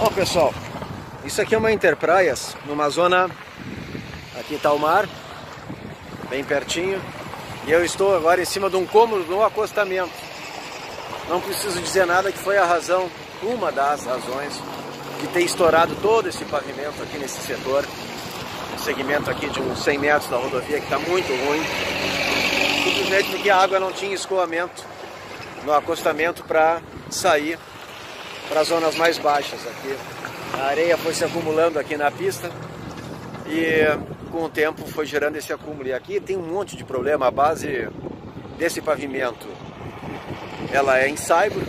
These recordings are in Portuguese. Ó pessoal, isso aqui é uma Interpraias, numa zona, aqui está o mar, bem pertinho, e eu estou agora em cima de um cômodo do acostamento. Não preciso dizer nada que foi a razão, uma das razões, de ter estourado todo esse pavimento aqui nesse setor, segmento aqui de uns 100 metros da rodovia, que está muito ruim, simplesmente porque a água não tinha escoamento no acostamento para sair para as zonas mais baixas aqui. A areia foi se acumulando aqui na pista e com o tempo foi gerando esse acúmulo. E aqui tem um monte de problema. A base desse pavimento, ela é em saibro,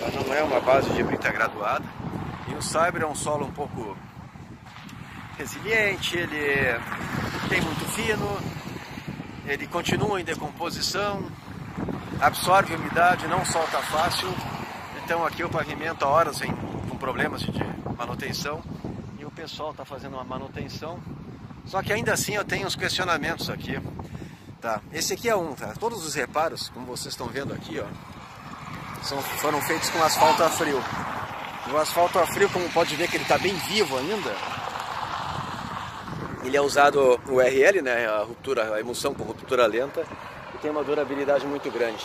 ela não é uma base de brita graduada. E o saibro é um solo um pouco resiliente, ele tem muito fino, ele continua em decomposição, absorve umidade, não solta fácil. Então aqui o pavimento há horas vem com problemas de manutenção e o pessoal está fazendo uma manutenção. Só que ainda assim eu tenho uns questionamentos aqui. Tá? Esse aqui é um, tá? Todos os reparos, como vocês estão vendo aqui, ó, foram feitos com asfalto a frio. E o asfalto a frio, como pode ver que ele está bem vivo ainda, ele é usado o RL, né? A ruptura, a emulsão com ruptura lenta, e tem uma durabilidade muito grande.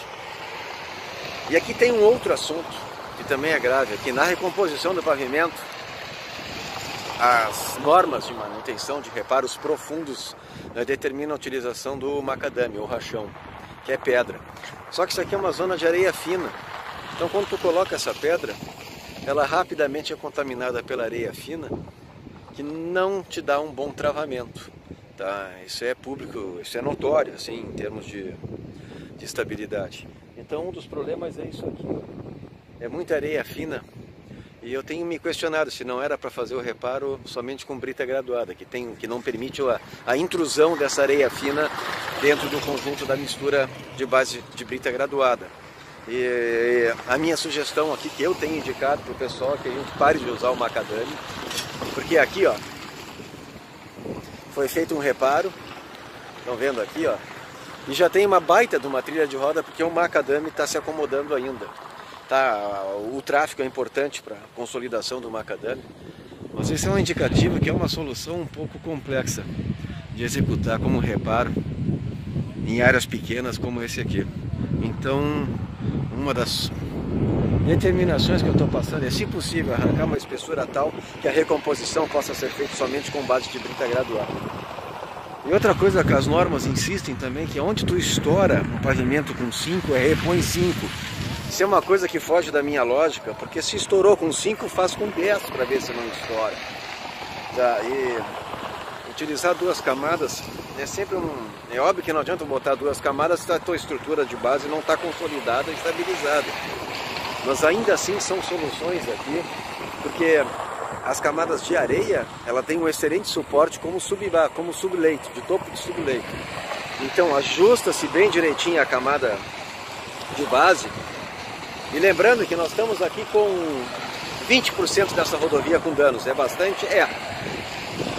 E aqui tem um outro assunto que também é grave, que na recomposição do pavimento, as normas de manutenção de reparos profundos, né, determinam a utilização do macadame, ou rachão, que é pedra. Só que isso aqui é uma zona de areia fina, então quando tu coloca essa pedra, ela rapidamente é contaminada pela areia fina, que não te dá um bom travamento. Tá? Isso é público, isso é notório, assim, em termos de estabilidade. Então um dos problemas é isso aqui, é muita areia fina, e eu tenho me questionado se não era para fazer o reparo somente com brita graduada, que não permite a intrusão dessa areia fina dentro do conjunto da mistura de base de brita graduada. E a minha sugestão aqui, que eu tenho indicado para o pessoal, é que a gente pare de usar o macadame, porque aqui, ó, foi feito um reparo, estão vendo aqui, ó, e já tem uma baita de uma trilha de roda, porque o macadame está se acomodando ainda. Tá, o tráfego é importante para a consolidação do macadame, mas esse é um indicativo que é uma solução um pouco complexa de executar como reparo em áreas pequenas como esse aqui. Então, uma das determinações que eu estou passando é, se possível, arrancar uma espessura tal que a recomposição possa ser feita somente com base de brita graduada. E outra coisa que as normas insistem também, que onde tu estoura um pavimento com 5, repõe 5. Isso é uma coisa que foge da minha lógica, porque se estourou com 5, faz com 10 para ver se não estoura. Tá, e utilizar duas camadas é sempre um... É óbvio que não adianta botar duas camadas se a tua estrutura de base não está consolidada e estabilizada. Mas ainda assim são soluções aqui, porque... As camadas de areia, ela tem um excelente suporte como subleito, de topo de subleito. Então ajusta-se bem direitinho a camada de base. E lembrando que nós estamos aqui com 20% dessa rodovia com danos. É bastante? É.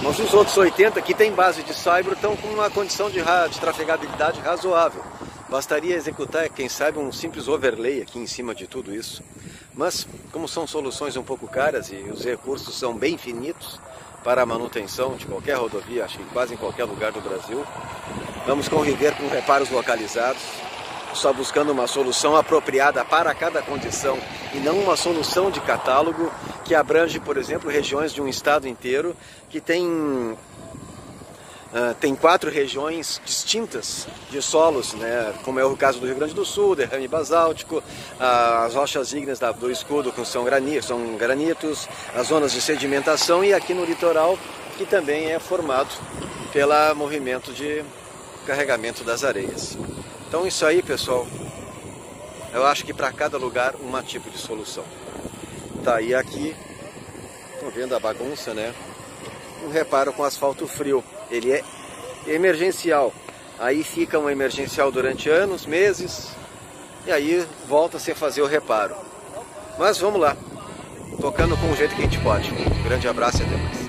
Mas os outros 80% que tem base de saibro estão com uma condição de trafegabilidade razoável. Bastaria executar, quem sabe, um simples overlay aqui em cima de tudo isso. Mas, como são soluções um pouco caras e os recursos são bem finitos para a manutenção de qualquer rodovia, acho que quase em qualquer lugar do Brasil, vamos conviver com reparos localizados, só buscando uma solução apropriada para cada condição e não uma solução de catálogo que abrange, por exemplo, regiões de um estado inteiro que tem 4 regiões distintas de solos, né? Como é o caso do Rio Grande do Sul, derrame basáltico, as rochas ígneas do escudo que são granitos, as zonas de sedimentação, e aqui no litoral, que também é formado pelo movimento de carregamento das areias. Então isso aí, pessoal, eu acho que para cada lugar um tipo de solução. Tá, e aqui, estão vendo a bagunça, né? Um reparo com asfalto frio. Ele é emergencial, aí fica um emergencial durante anos, meses, e aí volta sem fazer o reparo. Mas vamos lá, tocando com o jeito que a gente pode. Um grande abraço e até mais.